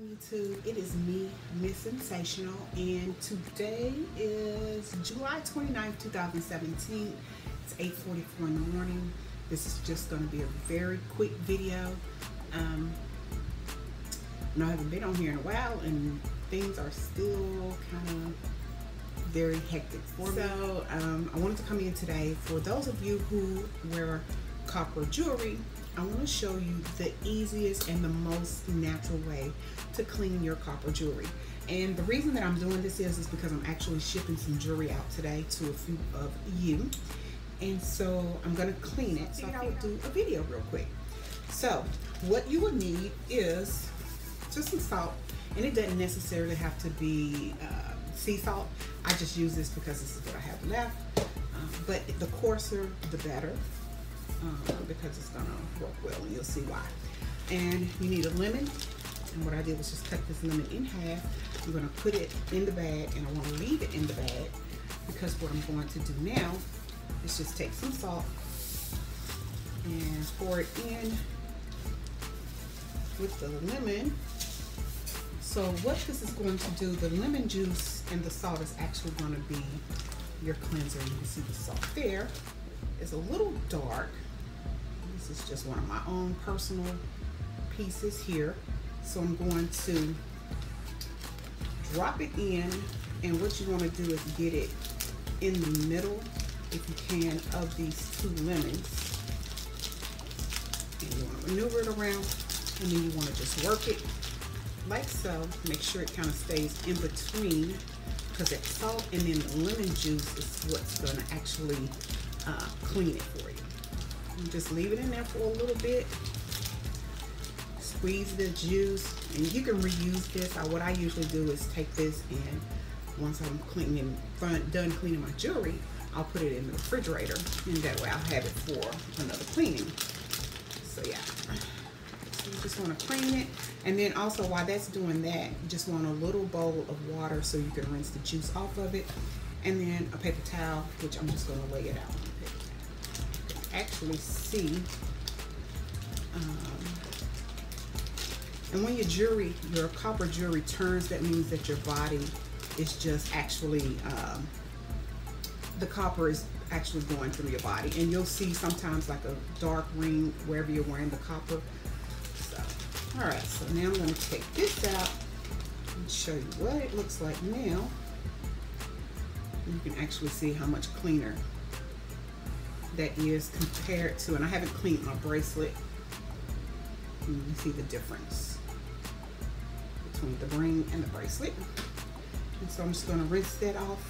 YouTube, it is me, Miss Sensational, and today is July 29th, 2017. It's 8:44 in the morning. This is just going to be a very quick video. I haven't been on here in a while, and things are still kind of very hectic for me. So I wanted to come in today for those of you who wear copper jewelry. I want to show you the easiest and the most natural way to clean your copper jewelry. And the reason that I'm doing this is because I'm actually shipping some jewelry out today to a few of you. And so I'm going to clean it. So I would do a video real quick. So what you would need is just some salt. And it doesn't necessarily have to be sea salt. I just use this because this is what I have left. But the coarser, the better. Because it's gonna work well, and you'll see why. And you need a lemon, and what I did was just cut this lemon in half. I'm gonna put it in the bag, and I want to leave it in the bag because what I'm going to do now is just take some salt and pour it in with the lemon. So what this is going to do, the lemon juice and the salt is actually going to be your cleanser. You can see the salt there. It's a little dark. This is just one of my own personal pieces here. So I'm going to drop it in, and what you want to do is get it in the middle, if you can, of these two lemons. And you want to maneuver it around, and then you want to just work it like so. Make sure it kind of stays in between, because that salt and then the lemon juice is what's going to actually clean it for you. You just leave it in there for a little bit, squeeze the juice, and you can reuse this. What I usually do is take this, and once I'm done cleaning my jewelry, I'll put it in the refrigerator, and that way I'll have it for another cleaning. So yeah, so you just want to clean it, and then also while that's doing that, you just want a little bowl of water so you can rinse the juice off of it, and then a paper towel, which I'm just going to lay it out on the paper towel. You can actually see, and when your copper jewelry turns, that means that your body is just actually, the copper is actually going through your body, and you'll see sometimes like a dark ring wherever you're wearing the copper. So, alright, so now I'm going to take this out and show you what it looks like now. You can actually see how much cleaner that is compared to, and I haven't cleaned my bracelet. You can see the difference between the ring and the bracelet. And so I'm just going to rinse that off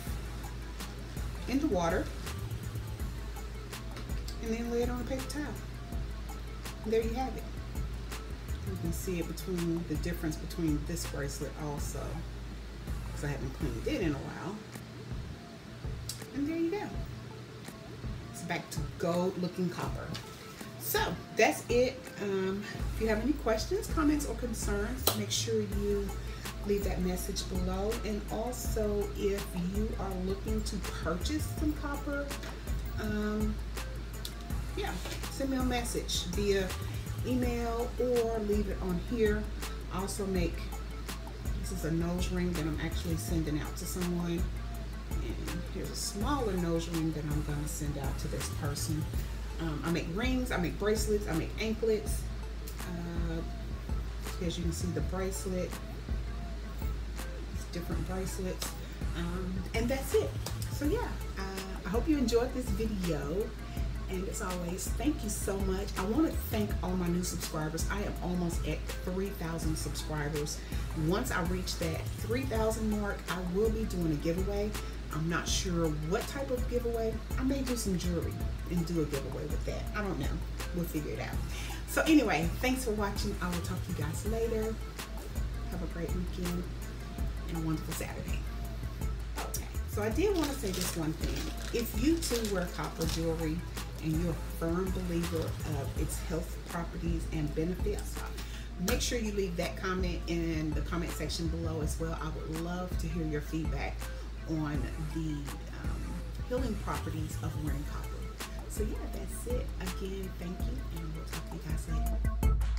in the water and then lay it on a paper towel. And there you have it. You can see it between the difference between this bracelet also, because I haven't cleaned it in a while. And there you go. It's back to gold looking copper. So that's it. If you have any questions, comments, or concerns, make sure you leave that message below. And also, if you are looking to purchase some copper, yeah, send me a message via email or leave it on here. I also make, this is a nose ring that I'm actually sending out to someone. And here's a smaller nose ring that I'm going to send out to this person. I make rings, I make bracelets, I make anklets. As you can see, the bracelet, it's different bracelets. And that's it. So yeah, I hope you enjoyed this video. And as always, thank you so much. I want to thank all my new subscribers. I am almost at 3,000 subscribers. Once I reach that 3,000 mark, I will be doing a giveaway. I'm not sure what type of giveaway. I may do some jewelry and do a giveaway with that. I don't know. We'll figure it out. So anyway, thanks for watching. I will talk to you guys later. Have a great weekend and a wonderful Saturday. Okay, so I did want to say this one thing. If you too wear copper jewelry, and you're a firm believer of its health properties and benefits, make sure you leave that comment in the comment section below as well. I would love to hear your feedback on the healing properties of wearing copper. So yeah, that's it. Again, thank you, and we'll talk to you guys later.